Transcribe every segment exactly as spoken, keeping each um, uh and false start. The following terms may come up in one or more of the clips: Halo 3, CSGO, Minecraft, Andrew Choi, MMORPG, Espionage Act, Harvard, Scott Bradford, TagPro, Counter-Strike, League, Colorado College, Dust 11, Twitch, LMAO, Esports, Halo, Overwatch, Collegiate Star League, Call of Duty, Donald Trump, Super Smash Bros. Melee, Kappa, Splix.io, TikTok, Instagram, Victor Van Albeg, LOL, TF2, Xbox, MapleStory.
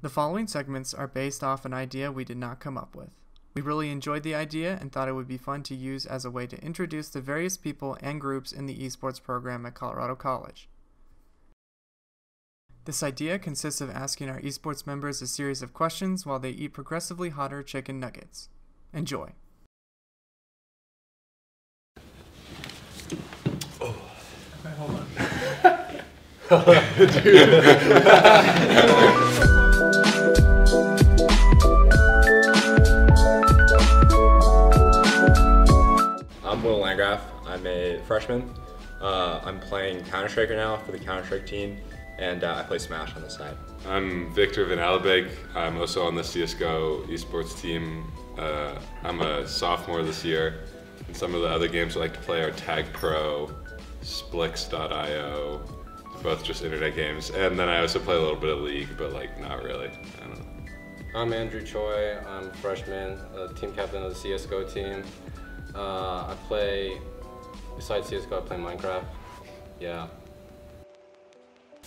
The following segments are based off an idea we did not come up with. We really enjoyed the idea and thought it would be fun to use as a way to introduce the various people and groups in the esports program at Colorado College. This idea consists of asking our esports members a series of questions while they eat progressively hotter chicken nuggets. Enjoy. Oh. Okay, hold on. Dude. I'm a freshman. Uh, I'm playing Counter-Strike right now for the Counter-Strike team, and uh, I play Smash on the side. I'm Victor Van Albeg. I'm also on the C S G O esports team. Uh, I'm a sophomore this year, and some of the other games I like to play are TagPro, Splix dot i o, both just internet games. And then I also play a little bit of League, but like not really. I don't know. I'm Andrew Choi. I'm a freshman, uh, team captain of the C S G O team. Uh, I play, besides C S G O, I play Minecraft. Yeah.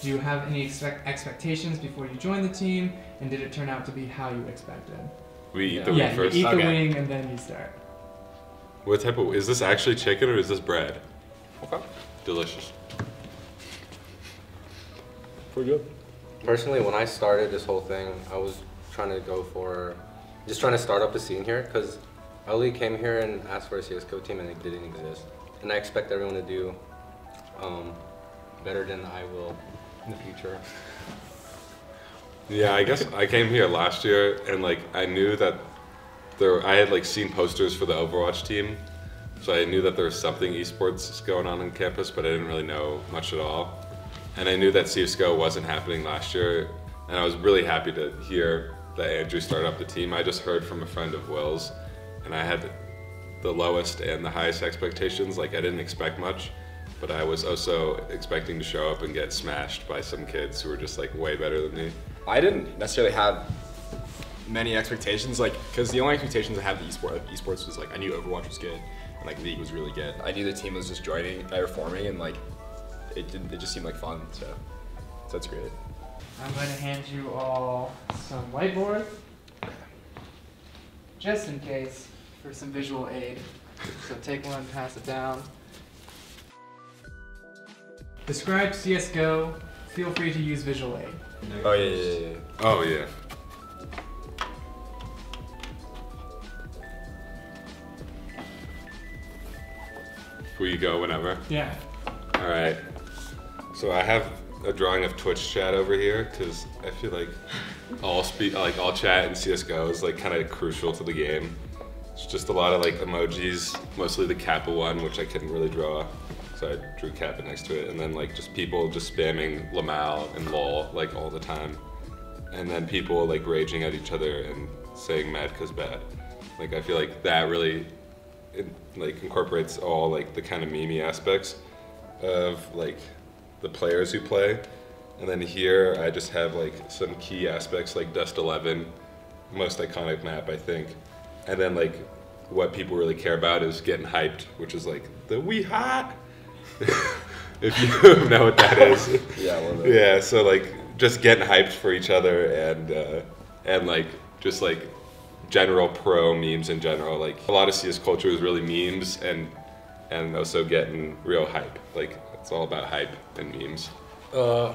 Do you have any expect expectations before you joined the team, and did it turn out to be how you expected? We eat yeah. the wing yeah, first. Yeah, eat okay. the wing and then you start. What type of, is this actually chicken or is this bread? Okay. Delicious. Pretty good. Personally, when I started this whole thing, I was trying to go for, just trying to start up a scene here, because I only came here and asked for a C S G O team and it didn't exist. And I expect everyone to do um, better than I will in the future. Yeah, I guess I came here last year and like I knew that there, I had like seen posters for the Overwatch team. So I knew that there was something esports going on on campus, but I didn't really know much at all. And I knew that C S G O wasn't happening last year. And I was really happy to hear that Andrew started up the team. I just heard from a friend of Will's. And I had the lowest and the highest expectations. Like I didn't expect much, but I was also expecting to show up and get smashed by some kids who were just like way better than me. I didn't necessarily have many expectations, like because the only expectations I had with esports, esports was like I knew Overwatch was good and like League was really good. I knew the team was just joining, or forming, and like it didn't. It just seemed like fun, so, so that's great. I'm going to hand you all some whiteboard, just in case. For some visual aid. So take one, pass it down. Describe C S G O. Feel free to use visual aid. Oh yeah, yeah, yeah. Oh yeah. Will you go whenever? Yeah. All right. So I have a drawing of Twitch chat over here because I feel like all speak, like all chat in C S G O is like kind of crucial to the game. It's just a lot of like emojis, mostly the Kappa one, which I couldn't really draw. So I drew Kappa next to it. And then like just people just spamming L M A O and LOL like all the time. And then people like raging at each other and saying mad 'cause bad. Like I feel like that really, it, like incorporates all like the kind of meme-y aspects of like the players who play. And then here I just have like some key aspects like Dust eleven, most iconic map I think. And then like what people really care about is getting hyped, which is like the we hot. If you know what that is. Yeah, I love that. Yeah, so like just getting hyped for each other and uh, and like just like general pro memes in general. Like a lot of C S culture is really memes and and also getting real hype. Like it's all about hype and memes. Uh,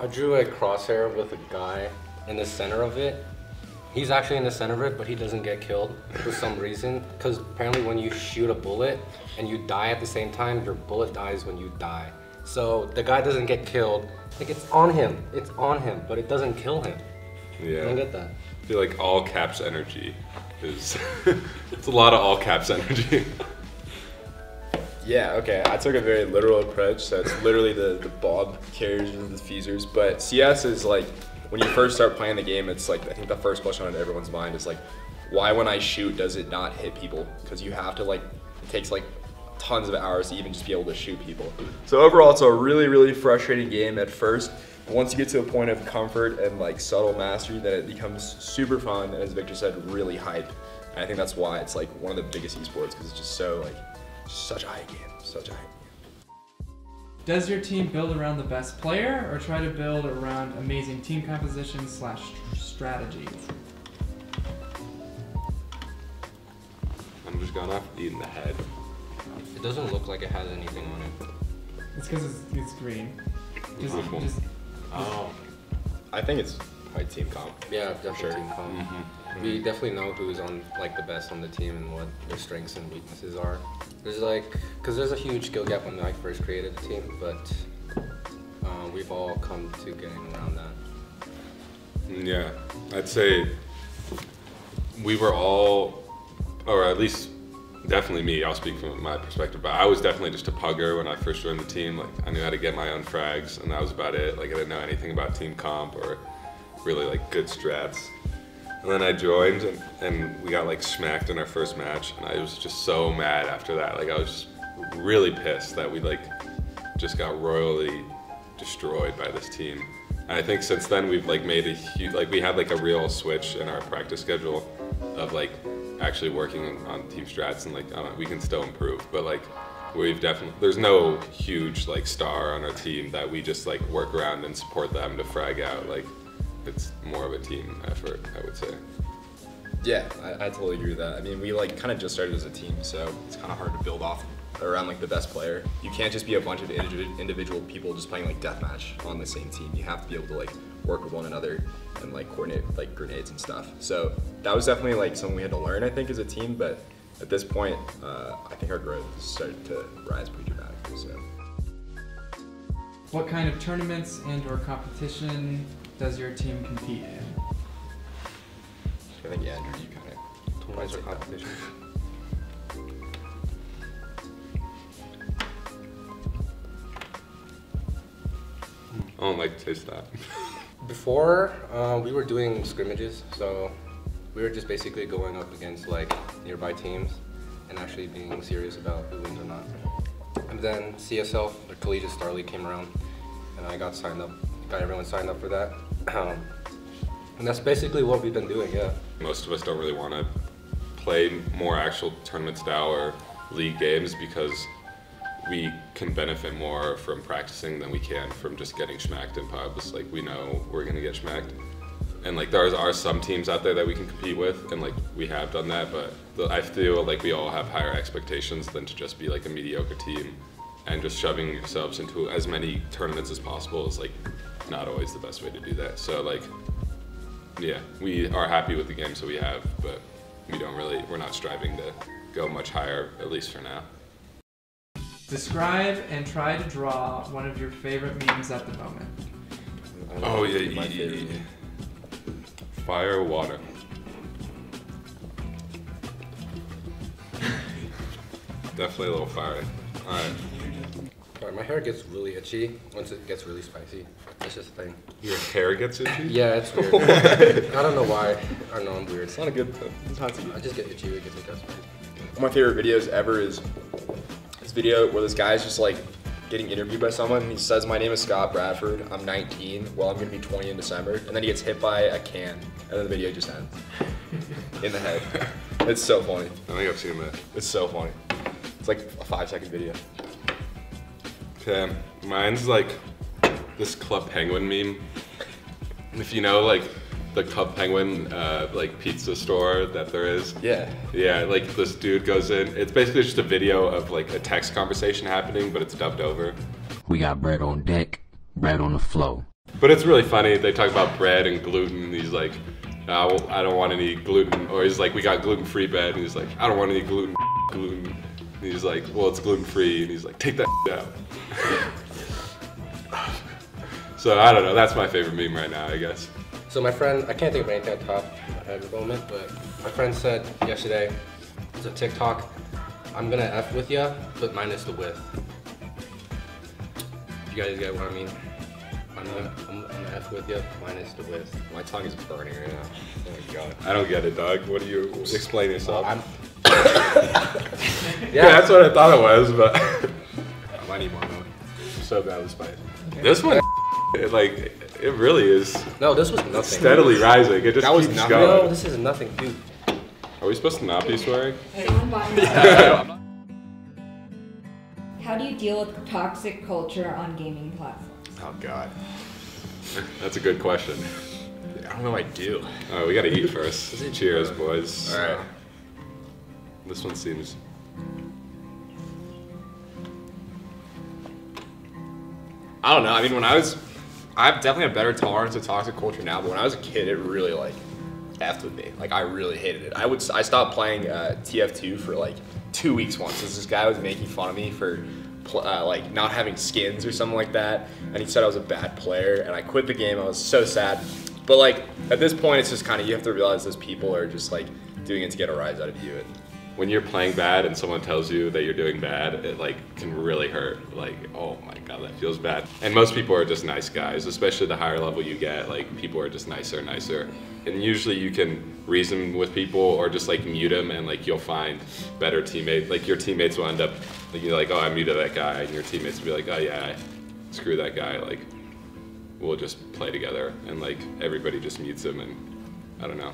I drew a crosshair with a guy in the center of it. He's actually in the center of it, but he doesn't get killed for some reason. Because apparently when you shoot a bullet and you die at the same time, your bullet dies when you die. So the guy doesn't get killed. Like it's on him, it's on him, but it doesn't kill him. Yeah. I don't get that. I feel like all caps energy is, it's a lot of all caps energy. Yeah, okay, I took a very literal approach. So it's literally the, the bob carriers and the diffusers, but C S is like, when you first start playing the game, it's like, I think the first question on everyone's mind is like, why when I shoot does it not hit people? Because you have to like, it takes like tons of hours to even just be able to shoot people. So overall, it's a really, really frustrating game at first. But once you get to a point of comfort and like subtle mastery, then it becomes super fun. And as Victor said, really hype. And I think that's why it's like one of the biggest esports because it's just so like, such a hype game, such a hype game. Does your team build around the best player or try to build around amazing team composition slash strategies? I'm just going off the in the head. It doesn't look like it has anything on it. It's because it's, it's green. Just, mm-hmm. just, oh. I think it's quite team comp. Yeah, definitely sure. team comp. Mm-hmm. We definitely know who's on like the best on the team and what their strengths and weaknesses are. There's like, because there's a huge skill gap when I first created the team, but uh, we've all come to getting around that. Yeah, I'd say we were all, or at least definitely me, I'll speak from my perspective, but I was definitely just a pugger when I first joined the team. Like, I knew how to get my own frags, and that was about it. Like, I didn't know anything about team comp or really like good strats. And then I joined, and, and we got like smacked in our first match, and I was just so mad after that. Like, I was just really pissed that we like just got royally destroyed by this team. And I think since then we've like made a huge, like we had like a real switch in our practice schedule of like actually working on, on team strats, and like I don't know, we can still improve, but like we've definitely, there's no huge like star on our team that we just like work around and support them to frag out. Like, it's more of a team effort, I would say. Yeah, I, I totally agree with that. I mean, we like kind of just started as a team, so it's kind of hard to build off around like the best player. You can't just be a bunch of individual people just playing like deathmatch on the same team. You have to be able to like work with one another and like coordinate like grenades and stuff. So that was definitely like something we had to learn, I think, as a team. But at this point, uh, I think our growth started to rise pretty dramatically. So, what kind of tournaments and/or competition does your team compete in? I think, yeah, Andrew, you kind of told your competition. I don't like to taste that. Before, uh, we were doing scrimmages, so we were just basically going up against like nearby teams and actually being serious about who wins or not. And then C S L, the Collegiate Star League, came around, and I got signed up. Got everyone signed up for that. Um, and that's basically what we've been doing, yeah. Most of us don't really want to play more actual tournament style or league games because we can benefit more from practicing than we can from just getting smacked in pubs. Like, we know we're gonna get smacked. And like, there are some teams out there that we can compete with, and like, we have done that, but I feel like we all have higher expectations than to just be like a mediocre team and just shoving yourselves into as many tournaments as possible is like not always the best way to do that. So like, yeah, we are happy with the games that we have, but we don't really, we're not striving to go much higher, at least for now. Describe and try to draw one of your favorite memes at the moment. Oh yeah, yeah, yeah, yeah. Fire, water. Definitely a little fire. All right. All right, my hair gets really itchy once it gets really spicy. That's just a thing. Your hair gets itchy? Yeah, it's weird. I don't know why. I know I'm weird. It's not a good thing. It's not I just get itchy. It gets spicy. One of my favorite videos ever is this video where this guy's just like getting interviewed by someone, and he says, "My name is Scott Bradford. I'm nineteen. Well, I'm gonna be twenty in December." And then he gets hit by a can, and then the video just ends in the head. It's so funny. I think I've seen that. It's so funny. It's like a five-second video. Okay, mine's like this Club Penguin meme. If you know, like the Club Penguin uh, like pizza store that there is. Yeah. Yeah, like this dude goes in. It's basically just a video of like a text conversation happening, but it's dubbed over. "We got bread on deck, bread on the flow." But it's really funny. They talk about bread and gluten, and he's like, "No, I don't want any gluten." Or he's like, "We got gluten-free bread," and he's like, "I don't want any gluten, gluten." And he's like, "Well, it's gluten-free," and he's like, "Take that out." So I don't know, that's my favorite meme right now, I guess. So my friend, I can't think of anything on top at the moment, but my friend said yesterday, it's a TikTok, "I'm gonna F with ya, but minus the with." You guys get what I mean? I'm gonna, I'm gonna F with ya, minus the with. My tongue is burning right now. Oh my god. I don't get it, dog. What do you, explain yourself? Uh, I'm yeah. Yeah, that's what I thought it was, but I might need more milk. I'm so bad with spice. Okay. This one, it, like, it really is. No, this was nothing. Steadily rising. It just that keeps was going. No, this is nothing, dude. Are we supposed to not be swearing? Hey, I'm buying that. Yeah. How do you deal with toxic culture on gaming platforms? Oh God, that's a good question. I don't know what I do. All right, we gotta eat first. Cheers, boys. All right. This one seems. I don't know. I mean, when I was, I have definitely a better tolerance to toxic culture now. But when I was a kid, it really like effed with me. Like I really hated it. I would. I stopped playing uh, T F two for like two weeks once. This guy was making fun of me for uh, like not having skins or something like that, and he said I was a bad player. And I quit the game. I was so sad. But like at this point, it's just kind of you have to realize those people are just like doing it to get a rise out of you. And when you're playing bad and someone tells you that you're doing bad, it like can really hurt. Like, oh my God, that feels bad. And most people are just nice guys, especially the higher level you get, like people are just nicer and nicer. And usually you can reason with people or just like mute them and like you'll find better teammates. Like your teammates will end up, like, you're like, oh, I muted that guy. And your teammates will be like, oh yeah, screw that guy. Like we'll just play together. And like everybody just mutes him and I don't know.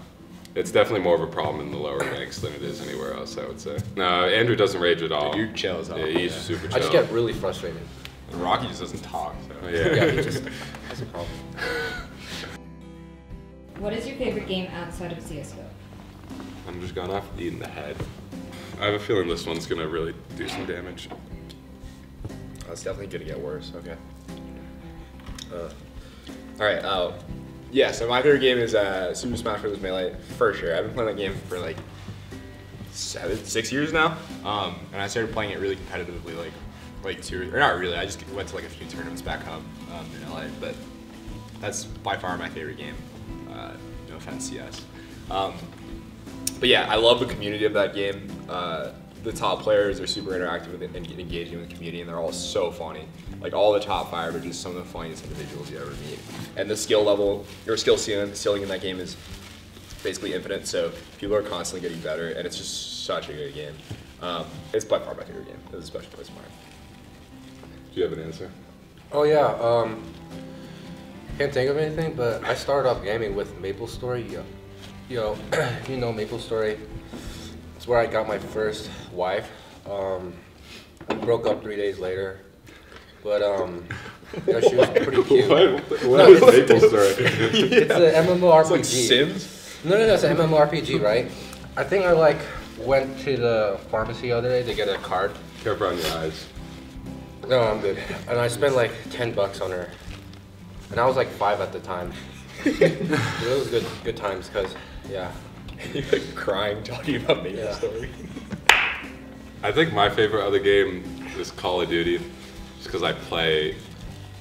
It's definitely more of a problem in the lower ranks than it is anywhere else, I would say. No, Andrew doesn't rage at all. Dude, you're chill as hell. Yeah, he's yeah. super chill. I just get really frustrated. And Rocky just doesn't talk, so. Yeah. yeah, he just, that's a problem. What is your favorite game outside of C S G O? I'm just going off eating the head. I have a feeling this one's gonna really do some damage. That's definitely gonna get worse, okay. Uh, all right, uh, yeah, so my favorite game is uh, Super Smash Bros. Melee, for sure. I've been playing that game for like seven, six years now. Um, and I started playing it really competitively, like like two, or not really, I just went to like a few tournaments back home um, in L A, but that's by far my favorite game. Uh, no offense, C S. Um, but yeah, I love the community of that game. Uh, the top players are super interactive with it and engaging with the community, and they're all so funny. Like all the top five are just some of the funniest individuals you ever meet. And the skill level, or skill ceiling in that game is basically infinite, so people are constantly getting better, and it's just such a good game. Um, it's by far my favorite game. It was a special place for mine. Do you have an answer? Oh yeah, um, can't think of anything, but I started off gaming with MapleStory. Yo, yo you know MapleStory. It's where I got my first wife. Um, I broke up three days later, but um, you know, she was pretty cute. What, what, what no, is MapleStory? It's an M M O R P G. It's like Sims? No, no, no, it's an M M O R P G, right? I think I like went to the pharmacy the other day to get a card. Careful on your eyes. No, I'm good. And I spent like ten bucks on her, and I was like five at the time. It was good, good times, cause yeah. You're like crying talking about Maple yeah. Story. I think my favorite other game is Call of Duty, just because I play,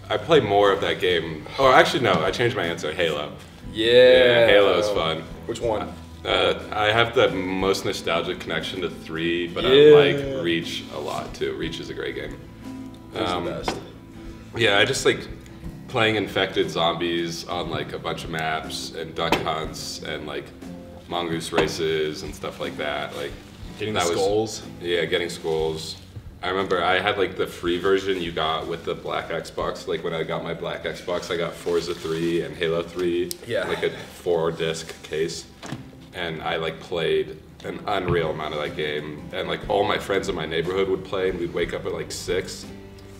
I play more of that game. Or actually, no, I changed my answer. Halo. Yeah, yeah Halo is fun. Which one? Uh, I have the most nostalgic connection to three, but yeah. I like Reach a lot too. Reach is a great game. That's um, the best. Yeah, I just like playing infected zombies on like a bunch of maps and duck hunts and like. Mongoose races and stuff like that. Like getting the skulls. Yeah, getting skulls. I remember I had like the free version you got with the black Xbox. Like when I got my black Xbox, I got Forza three and Halo three. Yeah. Like a four disc case. And I like played an unreal amount of that game. And like all my friends in my neighborhood would play, and we'd wake up at like six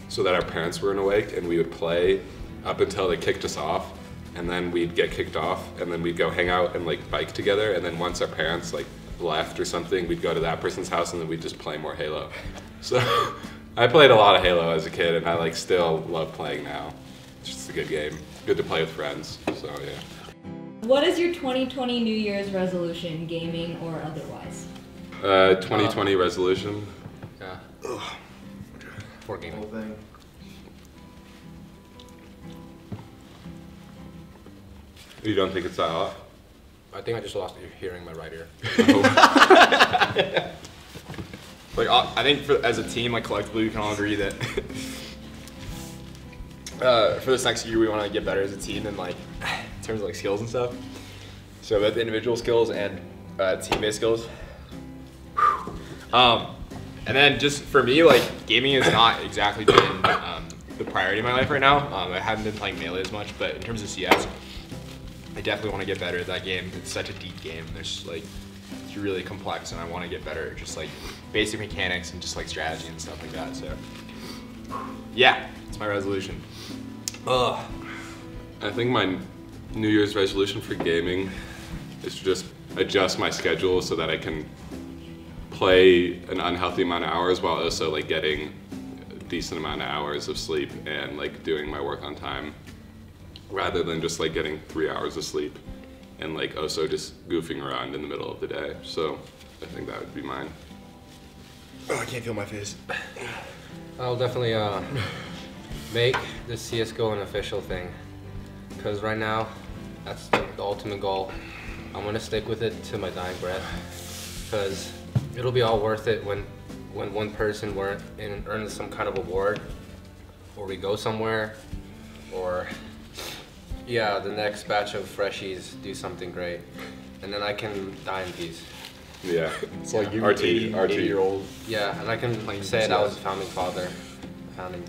so that our parents weren't awake, and we would play up until they kicked us off. And then we'd get kicked off, and then we'd go hang out and like bike together, and then once our parents like left or something, we'd go to that person's house, and then we'd just play more Halo. So I played a lot of Halo as a kid, and I like still love playing now. It's just a good game. Good to play with friends, so yeah. What is your twenty twenty New Year's resolution, gaming or otherwise? Uh, twenty twenty uh, resolution? Yeah. Ugh. Poor gaming. Whole thing. You don't think it's that off? I think I just lost hearing my right ear. Like I think for, as a team, like collectively, we can all agree that uh, for this next year, we want to get better as a team in like in terms of like skills and stuff. So both individual skills and uh, team-based skills. Um, and then just for me, like gaming has not exactly been um, the priority in my life right now. Um, I haven't been playing Melee as much, but in terms of C S. I definitely want to get better at that game. It's such a deep game. There's like, it's really complex, and I want to get better at just like basic mechanics and just like strategy and stuff like that. So Yeah, it's my resolution. Ugh. I think my New Year's resolution for gaming is to just adjust my schedule so that I can play an unhealthy amount of hours while also like getting a decent amount of hours of sleep and like doing my work on time, rather than just like getting three hours of sleep and like also just goofing around in the middle of the day. So I think that would be mine. Oh, I can't feel my face. I'll definitely uh, make the C S G O an official thing, because right now that's the, the ultimate goal. I'm gonna stick with it to my dying breath, because it'll be all worth it when when one person were in, earns some kind of award, or we go somewhere, or yeah, the next batch of freshies do something great, and then I can die in peace. Yeah, it's yeah. like you, eighty-year-old. Yeah, and I can say that I was a founding father, founding,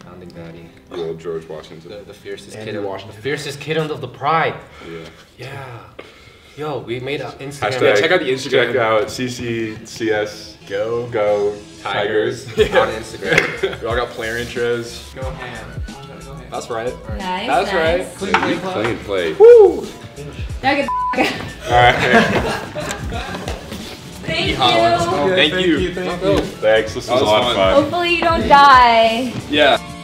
founding daddy. The old George Washington. The, the fiercest Andy kid. Washington. Of, the fiercest kid of the pride. Yeah. Yeah. Yo, we made an Instagram. Hashtag, yeah, check out the Instagram. Check out C C C S Go Go Tigers, Tigers. Yeah. on Instagram. We all got player intros. Go ham. That's right. Nice. That's nice. Right. Clean play. Clean play. Woo. Now get the all right. Thank you. Thank, you. Thank you. Thank you. Thanks. This was a lot of fun. Hopefully you don't die. Yeah.